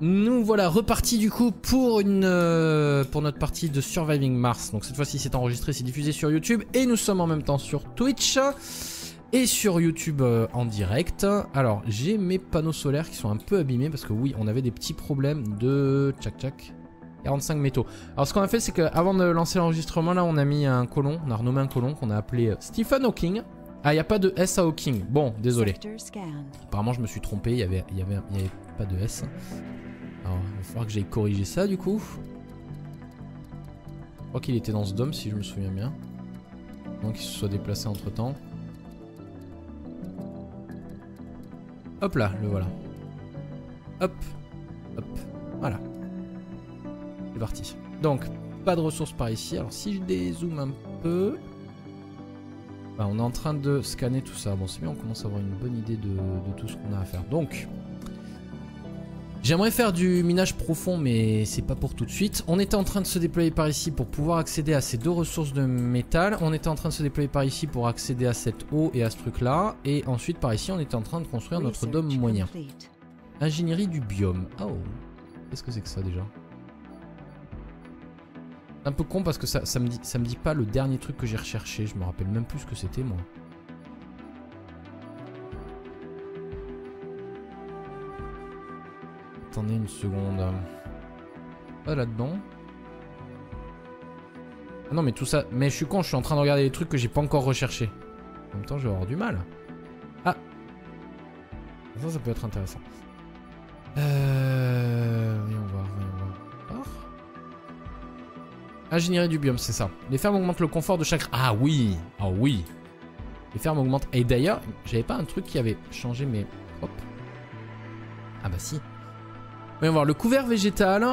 Nous voilà repartis du coup pour une pour notre partie de Surviving Mars. Donc cette fois-ci c'est enregistré, c'est diffusé sur YouTube et nous sommes en même temps sur Twitch et sur YouTube en direct. Alors j'ai mes panneaux solaires qui sont un peu abîmés parce que oui on avait des petits problèmes de 45 métaux. Alors ce qu'on a fait c'est qu'avant de lancer l'enregistrement là on a mis un colon, on a renommé un colon qu'on a appelé Stephen Hawking. Ah, il n'y a pas de S à Hawking. Bon, désolé. Apparemment, je me suis trompé. Il n'y avait pas de S. Alors, il va falloir que j'aille corriger ça, du coup. Je crois qu'il était dans ce dôme, si je me souviens bien. Donc, il se soit déplacé entre-temps. Hop là, le voilà. Hop. Hop. Voilà. C'est parti. Donc, pas de ressources par ici. Alors, si je dézoome un peu... Bah, on est en train de scanner tout ça. Bon, c'est bien, on commence à avoir une bonne idée de tout ce qu'on a à faire. Donc, j'aimerais faire du minage profond, mais c'est pas pour tout de suite. On était en train de se déployer par ici pour pouvoir accéder à ces deux ressources de métal. On était en train de se déployer par ici pour accéder à cette eau et à ce truc-là. Et ensuite, par ici, on était en train de construire notre dôme moyen. Ingénierie du biome. Oh, qu'est-ce que c'est que ça, déjà ? Un peu con parce que ça me dit pas le dernier truc que j'ai recherché. Je me rappelle même plus ce que c'était, moi. Attendez une seconde. Pas là-dedans. Ah non, mais tout ça... Mais je suis con, je suis en train de regarder les trucs que j'ai pas encore recherchés. En même temps, je vais avoir du mal. Ah. Ça peut être intéressant. Ingénierie du biome, c'est ça. Les fermes augmentent le confort de chaque... Ah oui, ah oui. Les fermes augmentent... Et d'ailleurs, j'avais pas un truc qui avait changé mes... Hop. Ah bah si. Voyons voir, le couvert végétal,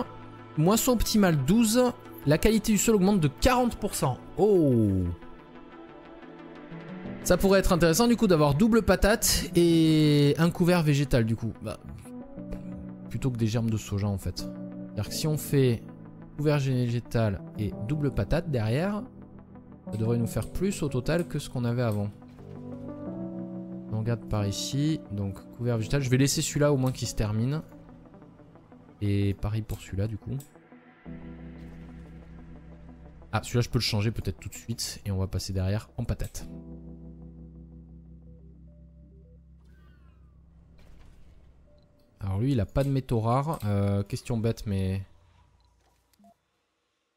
moisson optimale 12, la qualité du sol augmente de 40%. Oh. Ça pourrait être intéressant du coup d'avoir double patate et un couvert végétal du coup. Bah, plutôt que des germes de soja en fait. C'est-à-dire que si on fait... couvert végétal et double patate derrière, ça devrait nous faire plus au total que ce qu'on avait avant. On regarde par ici, donc couvert végétal, je vais laisser celui-là au moins qui se termine. Et pareil pour celui-là du coup. Ah, celui-là je peux le changer peut-être tout de suite et on va passer derrière en patate. Alors lui il a pas de métaux rares, question bête mais...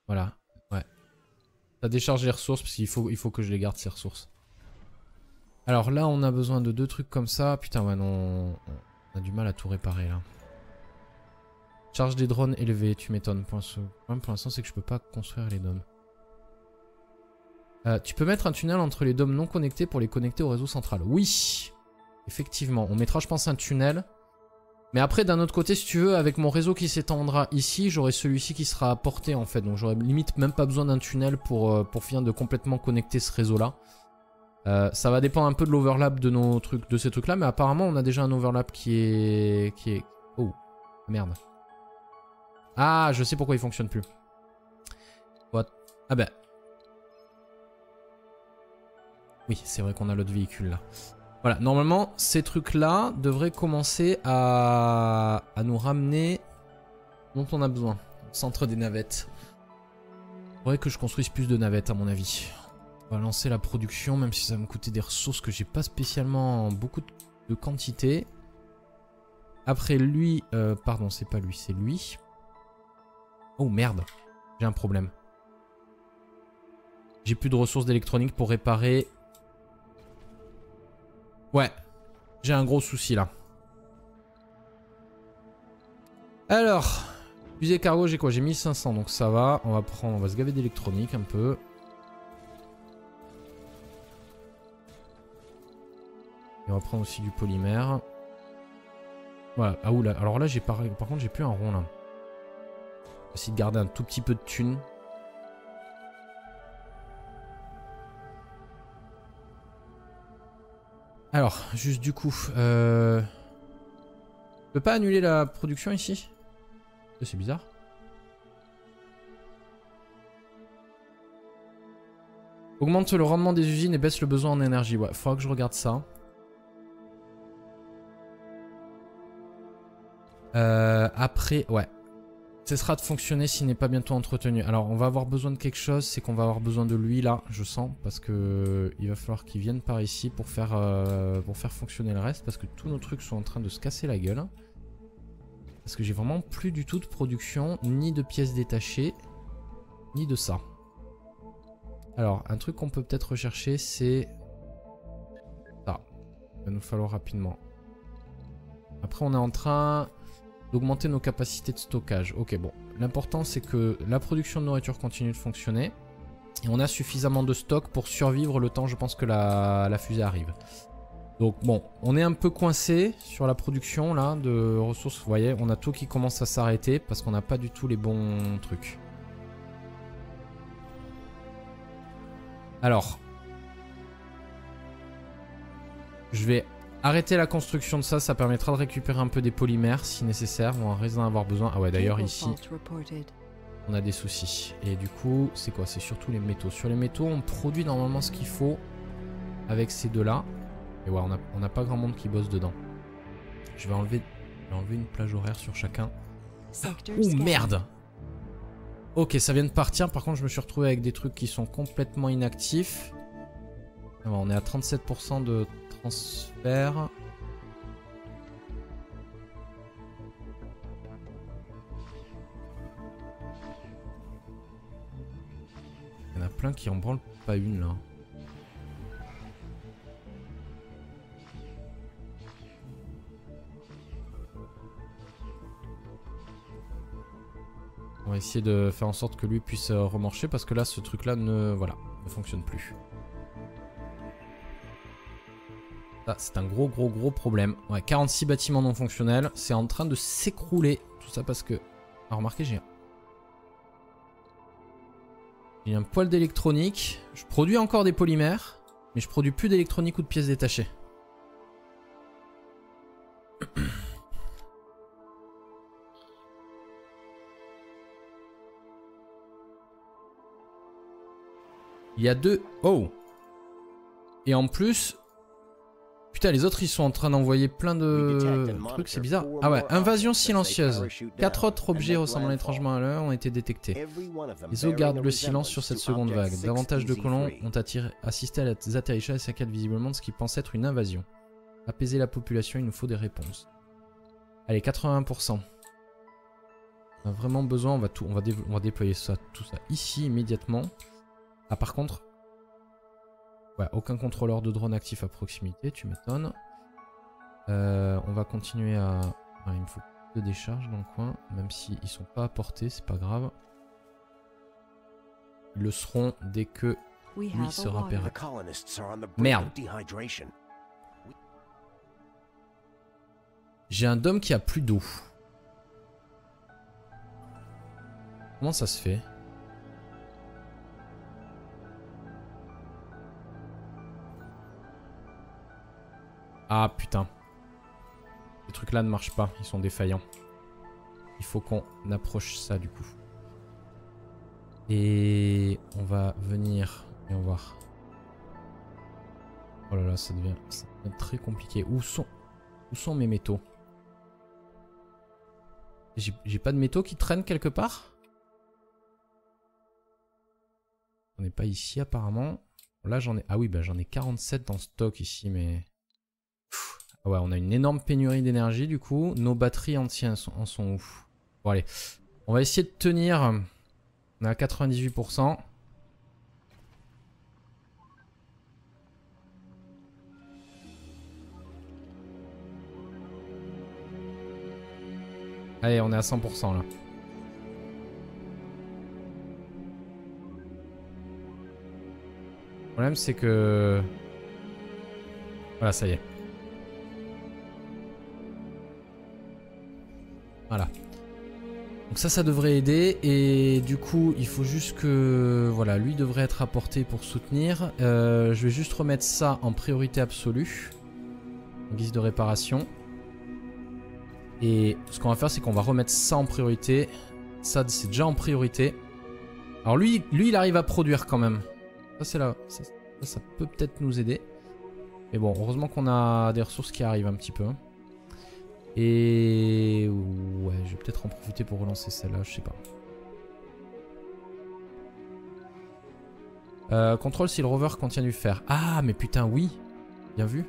Voilà, ouais. Ça décharge les ressources parce qu'il faut que je les garde ces ressources. Alors là on a besoin de deux trucs comme ça. Putain ouais non, on a du mal à tout réparer là. Charge des drones élevée, tu m'étonnes. Pour l'instant c'est que je peux pas construire les dômes. Tu peux mettre un tunnel entre les dômes non connectés pour les connecter au réseau central. Oui, effectivement, on mettra je pense un tunnel. Mais après d'un autre côté si tu veux avec mon réseau qui s'étendra ici j'aurai celui-ci qui sera à portée en fait donc j'aurai limite même pas besoin d'un tunnel pour finir de complètement connecter ce réseau là. Ça va dépendre un peu de l'overlap de nos trucs de ces trucs là mais apparemment on a déjà un overlap qui est... Oh merde. Ah je sais pourquoi il fonctionne plus. What? Ah bah. Oui c'est vrai qu'on a l'autre véhicule là. Voilà, normalement, ces trucs-là devraient commencer à nous ramener dont on a besoin. Centre des navettes. Il faudrait que je construise plus de navettes, à mon avis. On va lancer la production, même si ça va me coûter des ressources que j'ai pas spécialement beaucoup de quantité. Après lui... pardon, c'est pas lui, c'est lui. Oh merde, j'ai un problème. J'ai plus de ressources d'électronique pour réparer... Ouais, j'ai un gros souci là. Alors, fusée cargo, j'ai quoi? J'ai 1500, donc ça va. On va prendre, on va se gaver d'électronique un peu. Et on va prendre aussi du polymère. Voilà, ah oula, alors là, par contre, j'ai plus un rond là. On va essayer de garder un tout petit peu de thunes. Alors, juste du coup, je peux pas annuler la production ici? C'est bizarre. Augmente le rendement des usines et baisse le besoin en énergie. Ouais, faudra que je regarde ça. Après, ouais. Cessera de fonctionner s'il n'est pas bientôt entretenu. Alors, on va avoir besoin de quelque chose. C'est qu'on va avoir besoin de lui, là, je sens. Parce que il va falloir qu'il vienne par ici pour faire fonctionner le reste. Parce que tous nos trucs sont en train de se casser la gueule. Parce que j'ai vraiment plus du tout de production, ni de pièces détachées, ni de ça. Alors, un truc qu'on peut peut-être rechercher, c'est ça. Il va nous falloir rapidement. Après, on est en train d'augmenter nos capacités de stockage. Ok, bon. L'important, c'est que la production de nourriture continue de fonctionner. Et on a suffisamment de stock pour survivre le temps, je pense, que la fusée arrive. Donc bon, on est un peu coincé sur la production là de ressources. Vous voyez, on a tout qui commence à s'arrêter parce qu'on n'a pas du tout les bons trucs. Alors, je vais arrêter la construction de ça. Ça permettra de récupérer un peu des polymères si nécessaire. On risque d'en avoir besoin. Ah ouais, d'ailleurs ici, on a des soucis. Et du coup, c'est quoi? C'est surtout les métaux. Sur les métaux, on produit normalement ce qu'il faut avec ces deux-là. Et ouais, on n'a pas grand monde qui bosse dedans. Je vais enlever une plage horaire sur chacun. Ouh, merde! Ok, ça vient de partir. Par contre, je me suis retrouvé avec des trucs qui sont complètement inactifs. Alors, on est à 37% de transfert. Il y en a plein qui en branlent pas une, là. On va essayer de faire en sorte que lui puisse remarcher parce que là, ce truc-là ne fonctionne plus. Ça, c'est un gros problème. Ouais, 46 bâtiments non fonctionnels. C'est en train de s'écrouler. Tout ça parce que... Ah, remarquez, j'ai un poil d'électronique. Je produis encore des polymères, mais je produis plus d'électronique ou de pièces détachées. Il y a deux... Oh! Et en plus... Putain, les autres, ils sont en train d'envoyer plein de trucs, c'est bizarre. Ah ouais, invasion silencieuse. 4 autres objets ressemblant étrangement à l'un ont été détectés. Les eaux gardent le silence sur cette seconde vague. Davantage de colons ont assisté à des atterrissages à 4 visiblement de ce qui pense être une invasion. Apaiser la population, il nous faut des réponses. Allez, 81%. On a vraiment besoin, on va déployer ça, tout ça ici immédiatement. Ah, par contre, ouais, aucun contrôleur de drone actif à proximité, tu m'étonnes. On va continuer à... Ah, il me faut plus de décharges dans le coin, même s'ils ne sont pas à portée, c'est pas grave. Ils le seront dès que lui sera repéré. Merde. J'ai un dôme qui a plus d'eau. Comment ça se fait ? Ah putain. Ces trucs-là ne marchent pas, ils sont défaillants. Il faut qu'on approche ça du coup. Et on va venir et on va voir. Oh là là, ça devient très compliqué. Où sont mes métaux? J'ai pas de métaux qui traînent quelque part? On n'est pas ici apparemment. Bon, là j'en ai... Ah oui, bah j'en ai 47 en stock ici, mais... Ouais, on a une énorme pénurie d'énergie du coup. Nos batteries entières en sont ouf. Bon allez, on va essayer de tenir. On est à 98%. Allez, on est à 100% là. Le problème c'est que... Voilà, ça y est. Voilà. Donc ça devrait aider et du coup il faut juste que voilà, lui devrait être apporté pour soutenir. Je vais juste remettre ça en priorité absolue en guise de réparation. Et ce qu'on va faire, c'est qu'on va remettre ça en priorité. Ça c'est déjà en priorité. Alors lui il arrive à produire quand même. Ça c'est là, ça peut peut-être nous aider. Mais bon, heureusement qu'on a des ressources qui arrivent un petit peu. Et ouais, je vais peut-être en profiter pour relancer celle-là, je sais pas. Contrôle si le rover contient du fer. Ah, mais putain, oui. Bien vu.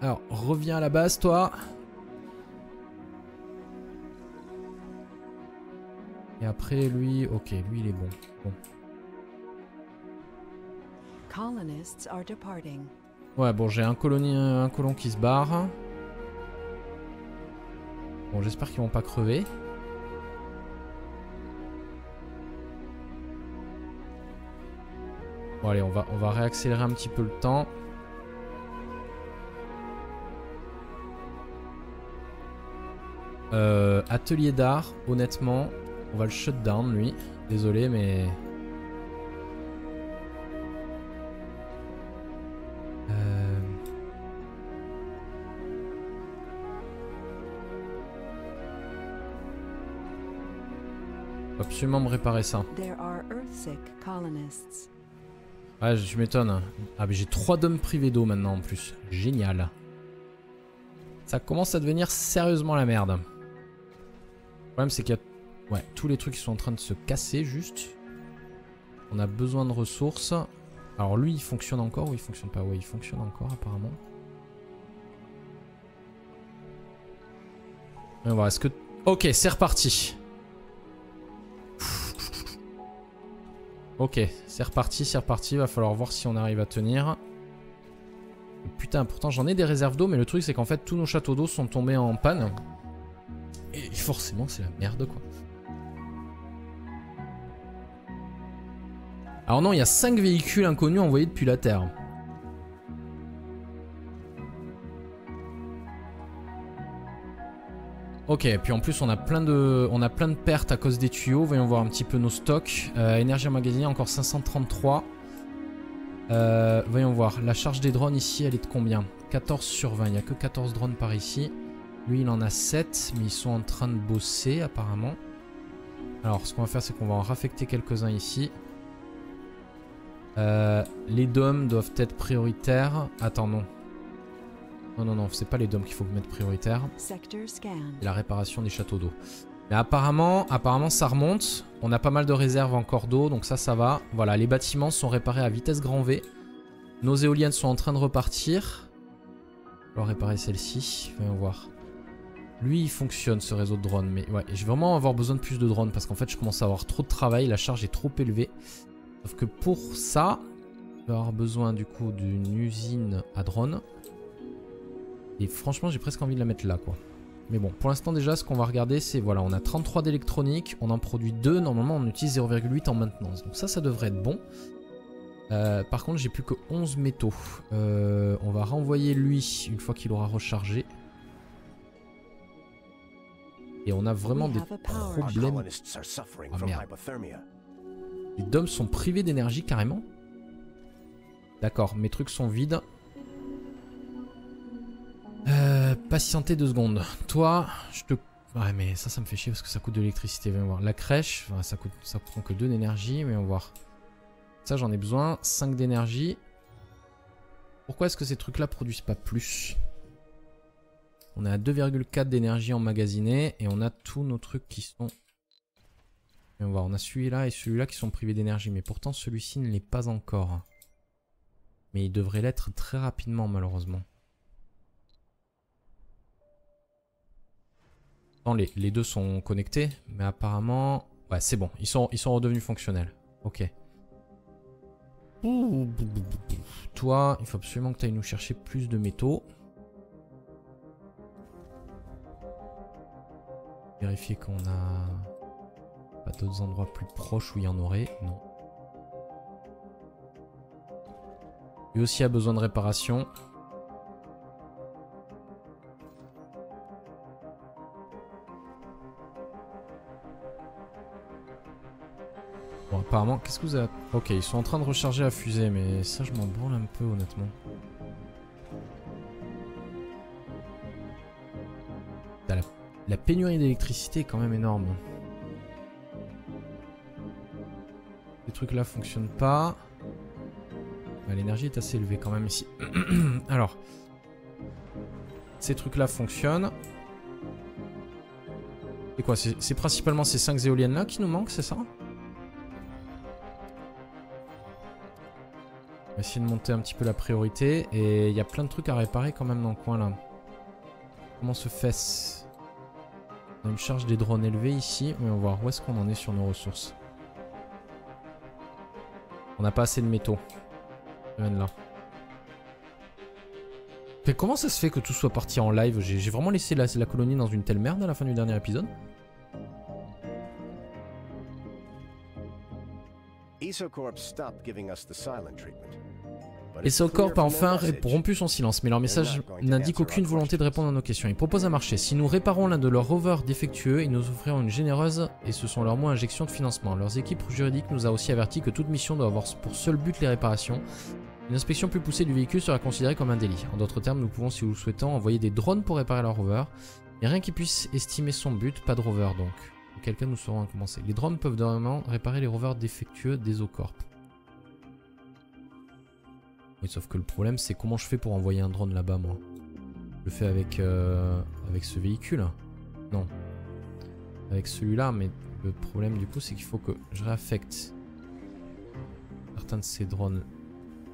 Alors, reviens à la base, toi. Et après, lui... Ok, lui, il est bon. Bon. Ouais, bon, j'ai un colon qui se barre. Bon, j'espère qu'ils vont pas crever. Bon, allez, on va réaccélérer un petit peu le temps. Atelier d'art, honnêtement, on va le shut down, lui. Désolé, mais... Faut absolument me réparer ça. Ouais, je m'étonne. Ah, mais j'ai 3 dômes privés d'eau maintenant en plus. Génial. Ça commence à devenir sérieusement la merde. Le problème, c'est qu'il y a ouais, tous les trucs qui sont en train de se casser, juste. On a besoin de ressources. Alors, lui, il fonctionne encore ou il fonctionne pas? Ouais, il fonctionne encore, apparemment. Et on va voir, est-ce que... Ok, c'est reparti. Ok, c'est reparti, va falloir voir si on arrive à tenir. Putain, pourtant j'en ai des réserves d'eau, mais le truc c'est qu'en fait tous nos châteaux d'eau sont tombés en panne. Et forcément c'est la merde quoi. Alors non, il y a 5 véhicules inconnus envoyés depuis la Terre. Ok, puis en plus on a plein de pertes à cause des tuyaux. Voyons voir un petit peu nos stocks. Énergie emmagasinée, encore 533. Voyons voir, la charge des drones ici, elle est de combien? 14 sur 20, il n'y a que 14 drones par ici. Lui, il en a 7, mais ils sont en train de bosser apparemment. Alors, ce qu'on va faire, c'est qu'on va en raffecter quelques-uns ici. Les DOM doivent être prioritaires. Attends, non. Non, c'est pas les DOM qu'il faut mettre prioritaire. Et la réparation des châteaux d'eau. Mais apparemment ça remonte. On a pas mal de réserves encore d'eau, donc ça va. Voilà, les bâtiments sont réparés à vitesse grand V. Nos éoliennes sont en train de repartir. On va réparer celle-ci. Voyons voir. Lui, il fonctionne ce réseau de drones. Mais ouais, je vais vraiment avoir besoin de plus de drones parce qu'en fait, je commence à avoir trop de travail. La charge est trop élevée. Sauf que pour ça, je vais avoir besoin du coup d'une usine à drones. Et franchement, j'ai presque envie de la mettre là, quoi. Mais bon, pour l'instant, déjà, ce qu'on va regarder, c'est... Voilà, on a 33 d'électronique, on en produit 2. Normalement, on utilise 0,8 en maintenance. Donc ça devrait être bon. Par contre, j'ai plus que 11 métaux. On va renvoyer lui, une fois qu'il aura rechargé. Et on a vraiment des problèmes. Oh, merde. Les DOM sont privés d'énergie, carrément. D'accord, mes trucs sont vides. Patienter 2 secondes. Toi, je te... Ouais, mais ça me fait chier parce que ça coûte de l'électricité. Viens voir. La crèche, enfin, ça prend que 2 d'énergie, mais on va voir. Ça, j'en ai besoin. 5 d'énergie. Pourquoi est-ce que ces trucs-là produisent pas plus? On est à 2,4 d'énergie emmagasinée et on a tous nos trucs qui sont... Et on va voir. On a celui-là et celui-là qui sont privés d'énergie, mais pourtant celui-ci ne l'est pas encore. Mais il devrait l'être très rapidement, malheureusement. Non, les deux sont connectés, mais apparemment... Ouais, c'est bon, ils sont redevenus fonctionnels. Ok. Toi, il faut absolument que tu ailles nous chercher plus de métaux. Vérifier qu'on a pas d'autres endroits plus proches où il y en aurait. Non. Lui aussi a besoin de réparation. Apparemment, qu'est-ce que vous avez... Ok, ils sont en train de recharger la fusée, mais ça je m'en branle un peu honnêtement. La pénurie d'électricité est quand même énorme. Ces trucs là fonctionnent pas. L'énergie est assez élevée quand même ici. Alors, Ces trucs-là fonctionnent. Et quoi, c'est principalement ces 5 éoliennes-là qui nous manquent, c'est ça? On va essayer de monter un petit peu la priorité. Et il y a plein de trucs à réparer quand même dans le coin, là. Comment se fait-ce? On a une charge des drones élevée ici. Mais on va voir où est-ce qu'on en est sur nos ressources. On n'a pas assez de métaux. Là. Mais comment ça se fait que tout soit parti en live? J'ai vraiment laissé la colonie dans une telle merde à la fin du dernier épisode. Isocorp a enfin rompu son silence, mais leur message n'indique aucune volonté de répondre à nos questions. Ils proposent un marché. Si nous réparons l'un de leurs rovers défectueux, ils nous offriront une généreuse, et ce sont leurs mots, injections de financement. Leurs équipes juridiques nous a aussi averti que toute mission doit avoir pour seul but les réparations. Une inspection plus poussée du véhicule sera considérée comme un délit. En d'autres termes, nous pouvons, si nous le souhaitons, envoyer des drones pour réparer leur rover. Et rien qui puisse estimer son but, pas de rover donc. Auquel cas nous saurons à commencer. Les drones peuvent normalement réparer les rovers défectueux des O-Corp. Oui, sauf que le problème, c'est comment je fais pour envoyer un drone là-bas, moi. Je le fais avec, avec ce véhicule. Non. Avec celui-là, mais le problème, du coup, c'est qu'il faut que je réaffecte certains de ces drones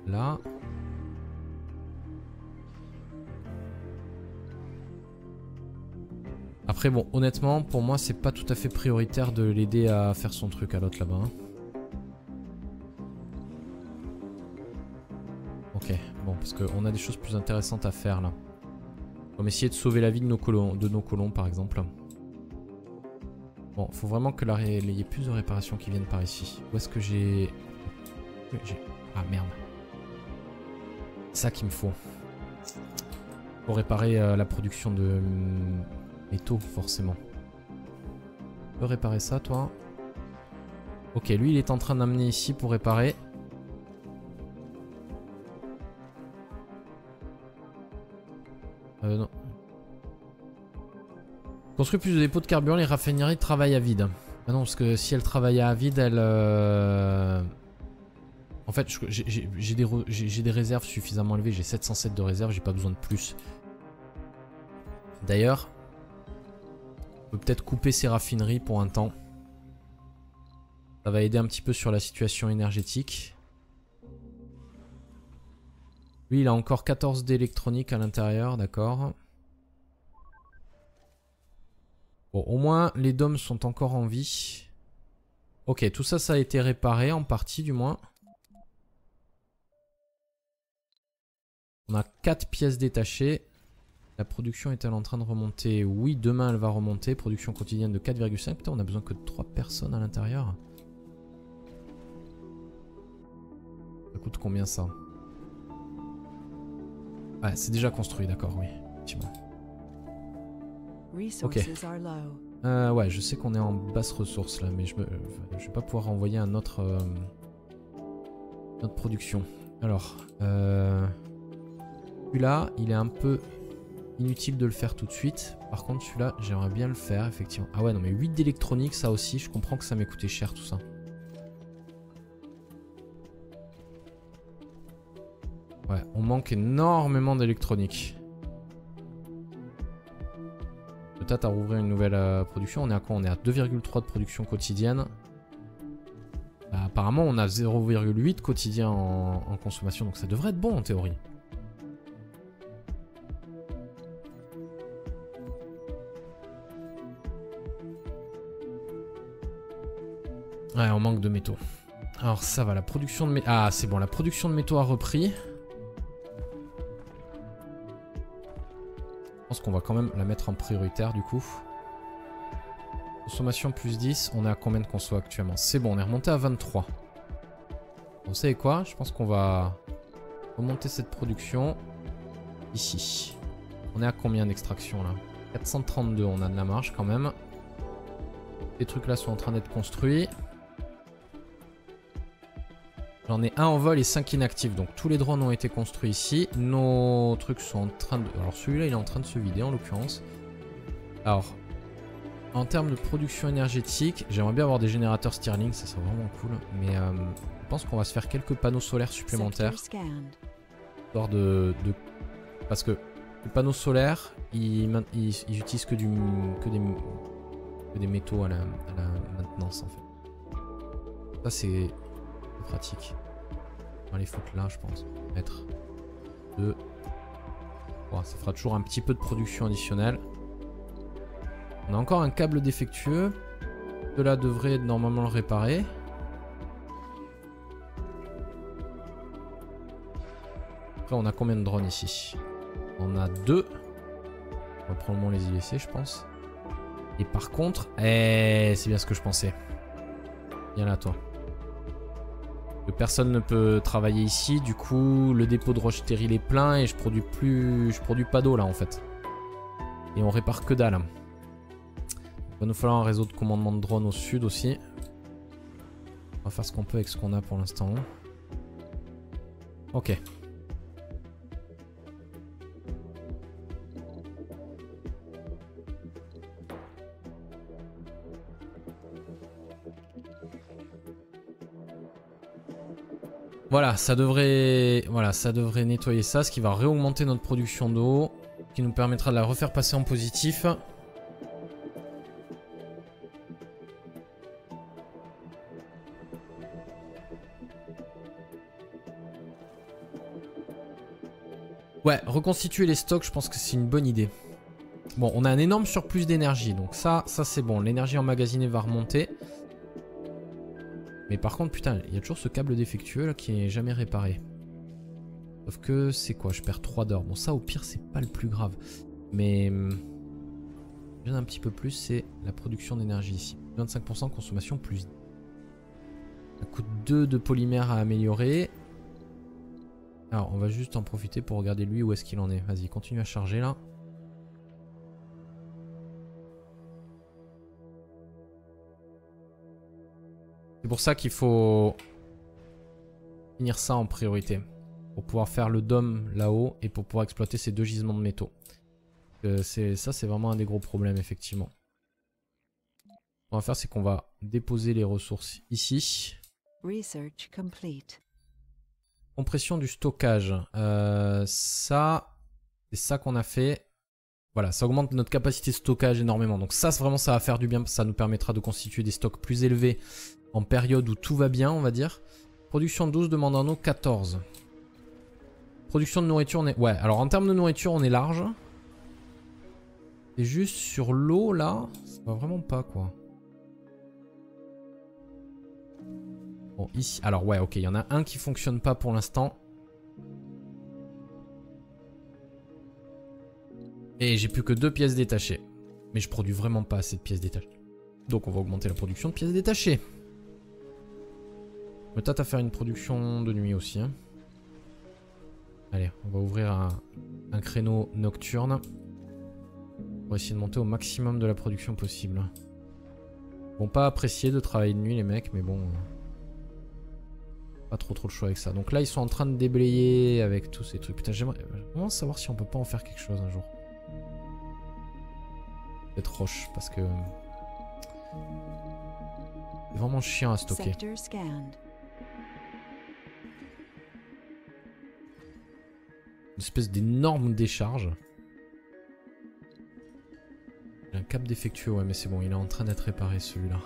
là. Après, bon, honnêtement, pour moi, c'est pas tout à fait prioritaire de l'aider à faire son truc à l'autre là-bas. Hein. Ok, bon, parce qu'on a des choses plus intéressantes à faire là. On va essayer de sauver la vie de nos colons par exemple. Bon, faut vraiment que il y ait plus de réparations qui viennent par ici. Où est-ce que j'ai... Ah merde. Ça qu'il me faut. Pour réparer la production de métaux, forcément. Tu peux réparer ça, toi? Ok, lui, il est en train d'amener ici pour réparer. Non. Construis plus de dépôts de carburant, les raffineries travaillent à vide. Ah non, parce que si elles travaillaient à vide, elles... En fait, j'ai des réserves suffisamment élevées. J'ai 707 de réserves, j'ai pas besoin de plus. D'ailleurs, on peut peut-être couper ces raffineries pour un temps. Ça va aider un petit peu sur la situation énergétique. Lui, il a encore 14 d'électronique à l'intérieur, d'accord. Bon, au moins, les dômes sont encore en vie. Ok, tout ça, ça a été réparé, en partie du moins. On a 4 pièces détachées. La production est-elle en train de remonter? Oui, demain elle va remonter. Production quotidienne de 4,5. Putain, on a besoin que de 3 personnes à l'intérieur. Ça coûte combien ça? Ouais, c'est déjà construit, d'accord, oui. Effectivement. Ok. Ouais, je sais qu'on est en basse ressource là, mais je vais pas pouvoir envoyer un autre... notre production. Alors... Celui-là, il est un peu inutile de le faire tout de suite. Par contre, celui-là, j'aimerais bien le faire, effectivement. Ah ouais, non, mais 8 d'électronique, ça aussi, je comprends que ça m'ait coûté cher, tout ça. Ouais, on manque énormément d'électronique. Peut-être à rouvrir une nouvelle production. On est à quoi? On est à 2,3 de production quotidienne. Bah, apparemment, on a 0,8 quotidien en consommation, donc ça devrait être bon en théorie. Ouais, on manque de métaux. Alors ça va, la production de métaux... Ah, c'est bon, la production de métaux a repris. Je pense qu'on va quand même la mettre en prioritaire, du coup. Consommation plus 10, on est à combien de conso actuellement? C'est bon, on est remonté à 23. Vous savez quoi? Je pense qu'on va remonter cette production ici. On est à combien d'extraction, là? 432, on a de la marge quand même. Ces trucs-là sont en train d'être construits. J'en ai un en vol et 5 inactifs. Donc tous les drones ont été construits ici. Nos trucs sont en train de... Alors celui-là, il est en train de se vider en l'occurrence. Alors, en termes de production énergétique, j'aimerais bien avoir des générateurs Stirling. Ça serait vraiment cool. Mais je pense qu'on va se faire quelques panneaux solaires supplémentaires. Histoire de... Parce que Les panneaux solaires, ils utilisent que des métaux à la maintenance en fait. Ça c'est pratique. On va les foutre là je pense. Mettre 2. Bon, ça fera toujours un petit peu de production additionnelle. On a encore un câble défectueux. Cela devrait normalement le réparer. Après on a combien de drones ici? On a 2. On va probablement les y laisser je pense. Et par contre, c'est bien ce que je pensais. Viens là toi. Que personne ne peut travailler ici, du coup le dépôt de roche stérile est plein et je produis pas d'eau là en fait. Et on répare que dalle. Il va nous falloir un réseau de commandement de drones au sud aussi. On va faire ce qu'on peut avec ce qu'on a pour l'instant. Ok. Voilà, ça devrait nettoyer ça, ce qui va réaugmenter notre production d'eau, qui nous permettra de la refaire passer en positif. Ouais, reconstituer les stocks, je pense que c'est une bonne idée. Bon, on a un énorme surplus d'énergie, donc ça c'est bon, l'énergie emmagasinée va remonter. Mais par contre, putain, il y a toujours ce câble défectueux là qui n'est jamais réparé. Sauf que c'est quoi? Je perds 3 d'or. Bon, ça au pire, c'est pas le plus grave. Mais bien un petit peu plus, c'est la production d'énergie ici. 25% de consommation plus. Ça coûte 2 de polymère à améliorer. Alors, on va juste en profiter pour regarder lui où est-ce qu'il en est. Vas-y, continue à charger là. C'est pour ça qu'il faut finir ça en priorité. Pour pouvoir faire le dôme là-haut et pour pouvoir exploiter ces 2 gisements de métaux. Ça c'est vraiment un des gros problèmes effectivement. Ce qu'on va faire c'est qu'on va déposer les ressources ici. Research complete. Compression du stockage. Ça, c'est ça qu'on a fait. Voilà, ça augmente notre capacité de stockage énormément. Donc ça vraiment ça va faire du bien. Ça nous permettra de constituer des stocks plus élevés. En période où tout va bien, on va dire. Production de 12 demande en eau 14. Production de nourriture, on est... Ouais, alors en termes de nourriture, on est large. Et juste sur l'eau, là, ça va vraiment pas, quoi. Bon, ici... Alors, ouais, ok, il y en a un qui fonctionne pas pour l'instant. Et j'ai plus que 2 pièces détachées. Mais je produis vraiment pas assez de pièces détachées. Donc on va augmenter la production de pièces détachées. Me tâte à faire une production de nuit aussi. Hein. Allez, on va ouvrir un créneau nocturne. Pour essayer de monter au maximum de la production possible. Bon, pas apprécier de travailler de nuit les mecs, mais bon... Pas trop de choix avec ça. Donc là, ils sont en train de déblayer avec tous ces trucs. Putain, j'aimerais vraiment savoir si on peut pas en faire quelque chose un jour. Cette roche, parce que... C'est vraiment chiant à stocker. Une espèce d'énorme décharge. J'ai un câble défectueux, ouais, mais c'est bon, il est en train d'être réparé celui-là.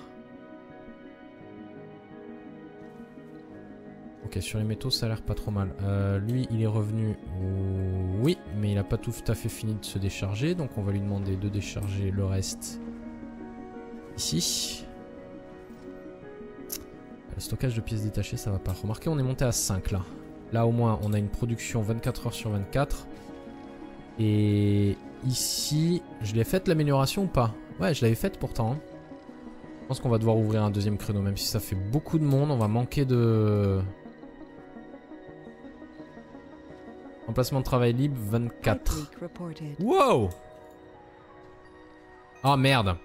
Ok, sur les métaux, ça a l'air pas trop mal. Lui, il est revenu au... Oui, mais il a pas tout à fait fini de se décharger, donc on va lui demander de décharger le reste ici. Le stockage de pièces détachées, ça va pas. Remarquez, on est monté à 5 là. Là au moins on a une production 24 h/24. Et ici, je l'ai faite l'amélioration ou pas? Ouais, je l'avais faite pourtant. Hein. Je pense qu'on va devoir ouvrir un deuxième créneau, même si ça fait beaucoup de monde, on va manquer de... Emplacement de travail libre, 24. Wow! Ah merde!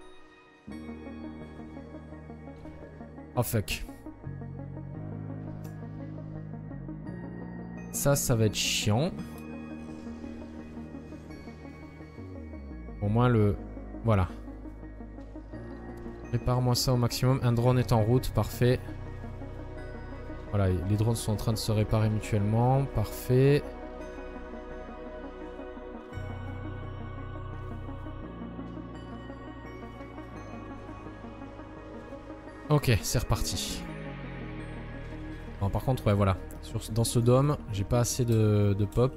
Oh fuck. Ça va être chiant. Au moins le... Voilà. Répare-moi ça au maximum. Un drone est en route, parfait. Voilà, les drones sont en train de se réparer mutuellement, parfait. Ok, c'est reparti. Bon, par contre, ouais, voilà. Dans ce dôme, j'ai pas assez de pop.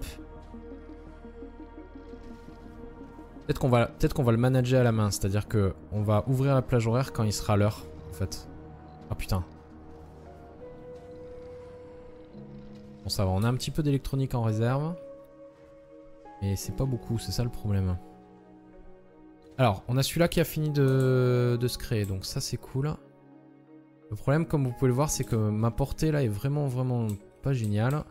Peut-être qu'on va, le manager à la main, c'est-à-dire que on va ouvrir la plage horaire quand il sera l'heure, en fait. Ah putain. Bon, ça va, on a un petit peu d'électronique en réserve. Mais c'est pas beaucoup, c'est ça le problème. Alors, on a celui-là qui a fini de se créer, donc ça c'est cool. Le problème, comme vous pouvez le voir, c'est que ma portée là est vraiment pas géniale.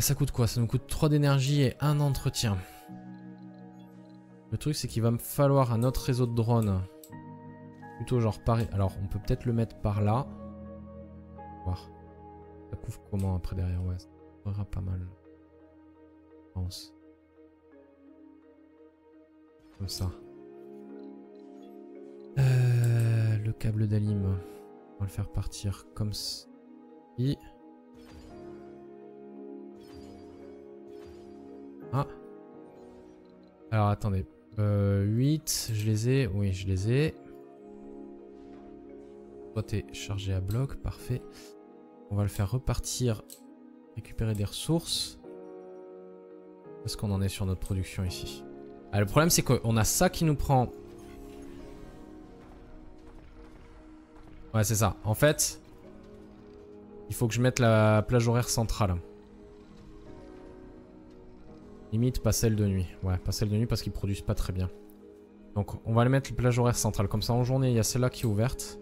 Ça coûte quoi? Ça nous coûte 3 d'énergie et 1 entretien. Le truc, c'est qu'il va me falloir un autre réseau de drones. Plutôt genre par... Alors, on peut peut-être le mettre par là. On va voir. Ça couvre comment après derrière? Ouais, ça couvrira pas mal. Je pense. Comme ça. Le câble d'alim. On va le faire partir comme ça. Et... Ah. Alors attendez. 8, je les ai. Oui, je les ai. Toi, t'es chargé à bloc. Parfait. On va le faire repartir. Récupérer des ressources. Parce qu'on en est sur notre production ici. Ah, le problème, c'est qu'on a ça qui nous prend. Ouais, c'est ça. En fait, il faut que je mette la plage horaire centrale. Limite pas celle de nuit. Ouais, pas celle de nuit parce qu'ils produisent pas très bien. Donc on va le mettre plage horaire centrale. Comme ça en journée il y a celle-là qui est ouverte.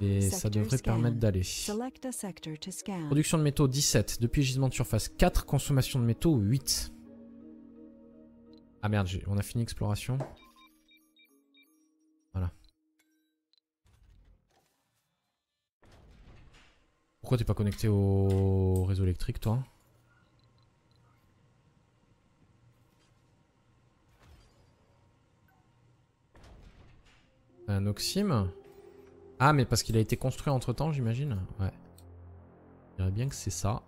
Et ça devrait permettre d'aller. Production de métaux 17. Depuis gisement de surface 4. Consommation de métaux 8. Ah merde, on a fini exploration. Voilà. Pourquoi t'es pas connecté au réseau électrique toi? Un oxyme? Ah mais parce qu'il a été construit entre temps j'imagine. Ouais. Je dirais bien que c'est ça.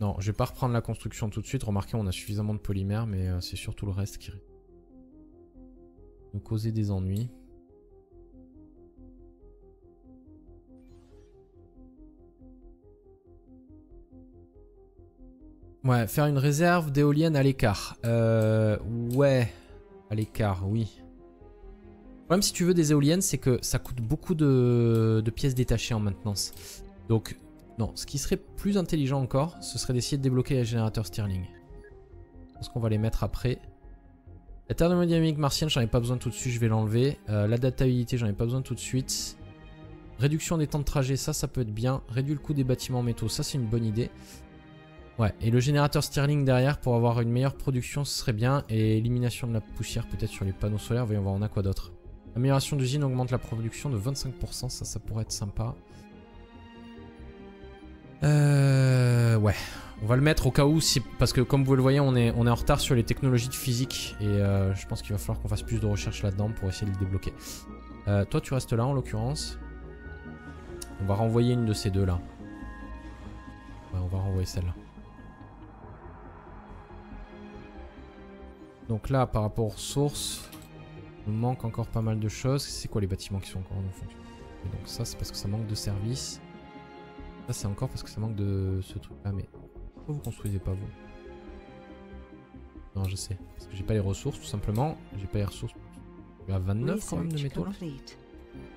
Non, je vais pas reprendre la construction tout de suite. Remarquez, on a suffisamment de polymères, mais c'est surtout le reste qui nous causait des ennuis. Ouais, faire une réserve d'éoliennes à l'écart. Ouais... À l'écart, oui. Le problème, si tu veux des éoliennes, c'est que ça coûte beaucoup de pièces détachées en maintenance. Donc, non. Ce qui serait plus intelligent encore, ce serait d'essayer de débloquer les générateurs Stirling. Je pense qu'on va les mettre après. La thermodynamique martienne, j'en ai pas besoin tout de suite, je vais l'enlever. L'adaptabilité, j'en ai pas besoin tout de suite. Réduction des temps de trajet, ça peut être bien. Réduit le coût des bâtiments métaux, ça c'est une bonne idée. Ouais, et le générateur Stirling derrière pour avoir une meilleure production, ce serait bien. Et élimination de la poussière peut-être sur les panneaux solaires. Voyons voir, on a quoi d'autre? Amélioration d'usine augmente la production de 25%. Ça pourrait être sympa. Ouais, on va le mettre au cas où. Parce que comme vous le voyez, on est en retard sur les technologies de physique. Et je pense qu'il va falloir qu'on fasse plus de recherches là-dedans pour essayer de le débloquer. Toi, tu restes là en l'occurrence. On va renvoyer une de ces deux là. Ouais, on va renvoyer celle-là. Donc là, par rapport aux sources, il nous manque encore pas mal de choses. C'est quoi les bâtiments qui sont encore en fonction? Et donc ça, c'est parce que ça manque de service. Ça, c'est encore parce que ça manque de ce truc-là. Mais pourquoi vous construisez pas, vous? Non, je sais. Parce que j'ai pas les ressources, tout simplement. J'ai pas les ressources. Il y a 29 quand même de métaux, là.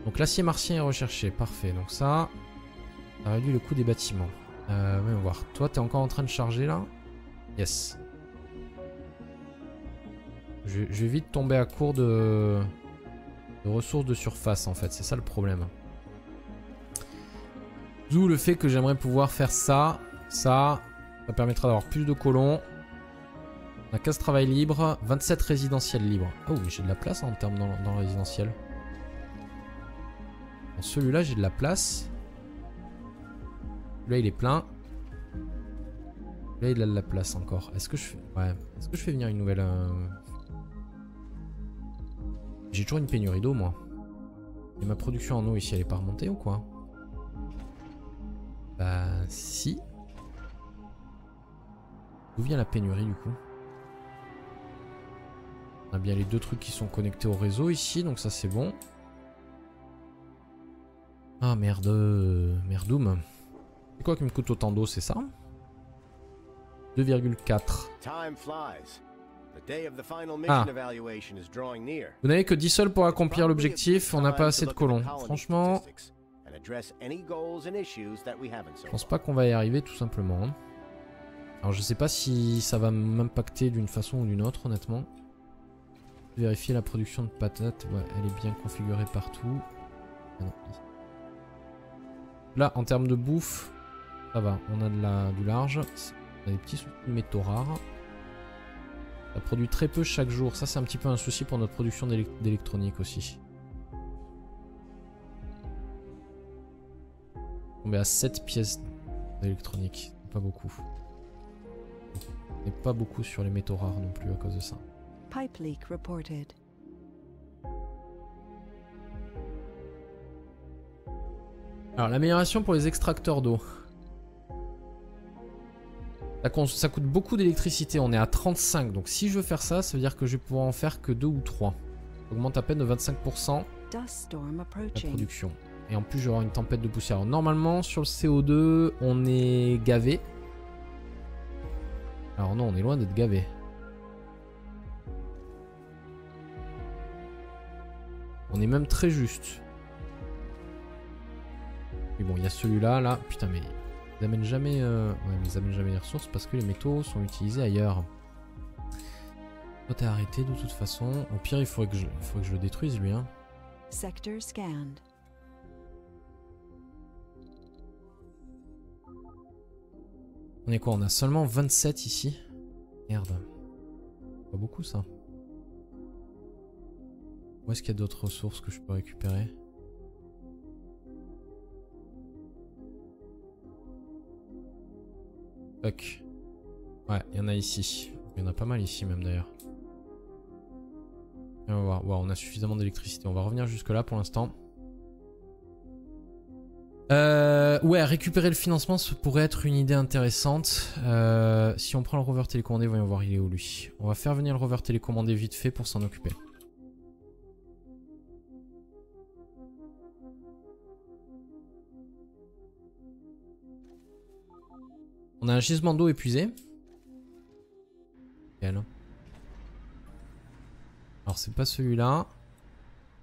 Donc l'acier martien est recherché. Parfait. Donc ça, ça réduit le coût des bâtiments. Voyons voir. Toi, t'es encore en train de charger, là? Yes. Je vais vite tomber à court de ressources de surface en fait, c'est ça le problème. D'où le fait que j'aimerais pouvoir faire ça, ça permettra d'avoir plus de colons. On a 15 travail libre, 27 résidentiels libres. Oh mais j'ai de la place hein, en termes dans le résidentiel. Dans celui-là j'ai de la place. Celui-là il est plein. Celui-là il a de la place encore. Est-ce que je fais... Ouais. Est-ce que je fais venir une nouvelle... J'ai toujours une pénurie d'eau, moi. Et ma production en eau, ici, elle est pas remontée ou quoi? Bah, si. D'où vient la pénurie, du coup? On a bien les deux trucs qui sont connectés au réseau ici, donc ça c'est bon. Ah merde, merdoum. C'est quoi qui me coûte autant d'eau, c'est ça? 2,4. Ah. Vous n'avez que 10 sols pour accomplir l'objectif, on n'a pas assez de colons. Franchement, je pense pas qu'on va y arriver tout simplement. Alors je sais pas si ça va m'impacter d'une façon ou d'une autre honnêtement. Vérifier la production de patates, ouais, elle est bien configurée partout. Ah non. Là en termes de bouffe, ça va, on a du large, on a des petits métaux rares. Ça produit très peu chaque jour, ça c'est un petit peu un souci pour notre production d'électronique aussi. On est à 7 pièces d'électronique, pas beaucoup. Et pas beaucoup sur les métaux rares non plus à cause de ça. Pipe leak reported. Alors l'amélioration pour les extracteurs d'eau. Ça coûte beaucoup d'électricité, on est à 35, donc si je veux faire ça, ça veut dire que je vais pouvoir en faire que 2 ou 3. Ça augmente à peine de 25% la production. Et en plus je vais avoir une tempête de poussière. Alors, normalement sur le CO2 on est gavé. Alors non, on est loin d'être gavé. On est même très juste. Mais bon, il y a celui-là, là. Putain, mais ils amènent jamais, les ressources parce que les métaux sont utilisés ailleurs. Toi, t'es arrêté de toute façon. Au pire, il faudrait que je le détruise, lui. Hein. Sector scanned. On est quoi? On a seulement 27 ici. Merde. Pas beaucoup ça. Où est-ce qu'il y a d'autres ressources que je peux récupérer? Fuck. Ouais, il y en a ici. Il y en a pas mal ici même d'ailleurs. On va voir. Wow, on a suffisamment d'électricité. On va revenir jusque là pour l'instant. Ouais, récupérer le financement, ça pourrait être une idée intéressante. Si on prend le rover télécommandé, voyons voir il est où lui. On va faire venir le rover télécommandé vite fait pour s'en occuper. On a un gisement d'eau épuisé. Alors c'est pas celui-là.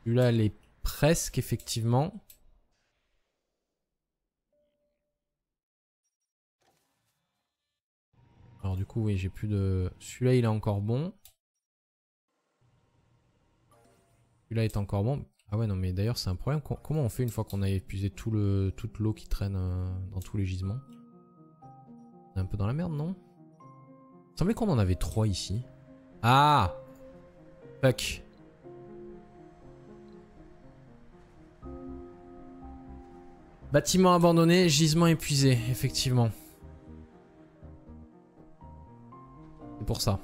Celui-là, elle est presque effectivement. Alors du coup oui, j'ai plus de... Celui-là il est encore bon. Celui-là est encore bon. Ah ouais non mais d'ailleurs c'est un problème. Comment on fait une fois qu'on a épuisé toute l'eau qui traîne dans tous les gisements? On est un peu dans la merde non? Il semblait qu'on en avait 3 ici. Ah! Fuck! Bâtiment abandonné, gisement épuisé, effectivement. C'est pour ça.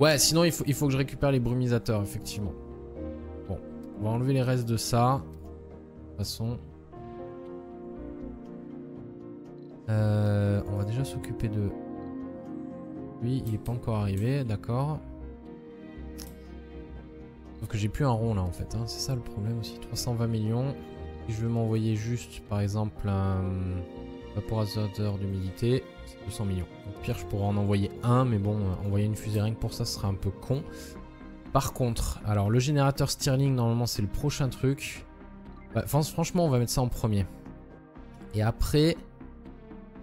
Ouais, sinon il faut que je récupère les brumisateurs, effectivement. On va enlever les restes de ça. De toute façon. On va déjà s'occuper de... Lui, il n'est pas encore arrivé, d'accord. Donc j'ai plus un rond là en fait, hein. C'est ça le problème aussi. 320 millions. Si je veux m'envoyer juste par exemple un vaporisateur d'humidité, c'est 200 millions. Au pire je pourrais en envoyer un, mais bon, envoyer une fusée rien que pour ça ce serait un peu con. Par contre, alors le générateur Stirling, normalement c'est le prochain truc. Enfin, franchement, on va mettre ça en premier. Et après,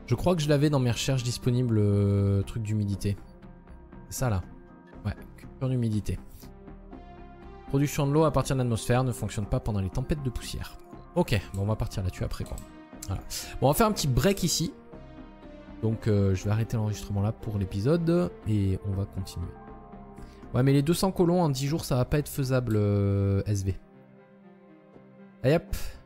je crois que je l'avais dans mes recherches disponibles, truc d'humidité. C'est ça là. Ouais, culture d'humidité. Production de l'eau à partir de l'atmosphère ne fonctionne pas pendant les tempêtes de poussière. Ok, bon, on va partir là-dessus après quoi. Voilà. Bon, on va faire un petit break ici. Donc je vais arrêter l'enregistrement là pour l'épisode et on va continuer. Ouais mais les 200 colons en 10 jours ça va pas être faisable SV. Allez hop.